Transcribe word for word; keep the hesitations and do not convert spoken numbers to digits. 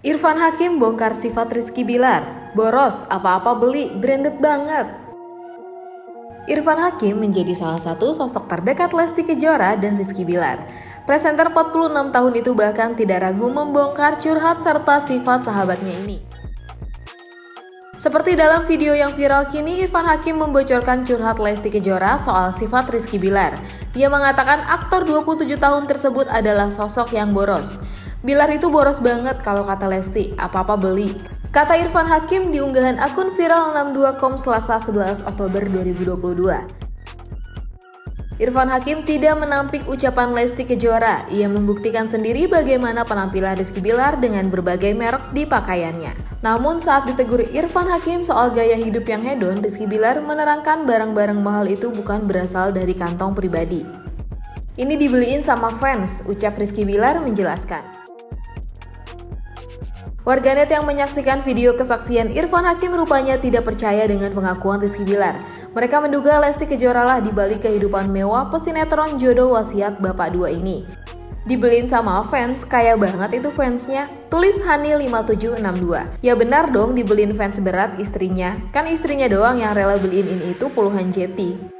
Irfan Hakim bongkar sifat Rizky Billar, boros apa-apa beli, branded banget. Irfan Hakim menjadi salah satu sosok terdekat Lesti Kejora dan Rizky Billar. Presenter empat puluh enam tahun itu bahkan tidak ragu membongkar curhat serta sifat sahabatnya ini. Seperti dalam video yang viral kini, Irfan Hakim membocorkan curhat Lesti Kejora soal sifat Rizky Billar. Dia mengatakan aktor dua puluh tujuh tahun tersebut adalah sosok yang boros. Billar itu boros banget kalau kata Lesti, apa-apa beli. Kata Irfan Hakim di unggahan akun viral enam dua titik com Selasa sebelas Oktober dua ribu dua puluh dua. Irfan Hakim tidak menampik ucapan Lesti Kejora. Ia membuktikan sendiri bagaimana penampilan Rizky Billar dengan berbagai merek di pakaiannya. Namun saat ditegur Irfan Hakim soal gaya hidup yang hedon, Rizky Billar menerangkan barang-barang mahal itu bukan berasal dari kantong pribadi. Ini dibeliin sama fans, ucap Rizky Billar menjelaskan. Warganet yang menyaksikan video kesaksian Irfan Hakim rupanya tidak percaya dengan pengakuan Rizky Billar. Mereka menduga Lesti Kejora lah dibalik kehidupan mewah pesinetron jodoh wasiat bapak dua ini. Dibeliin sama fans, kaya banget itu fansnya, tulis Hani lima tujuh enam dua. Ya benar dong dibeliin fans berat istrinya, kan istrinya doang yang rela beliin ini itu puluhan jeti.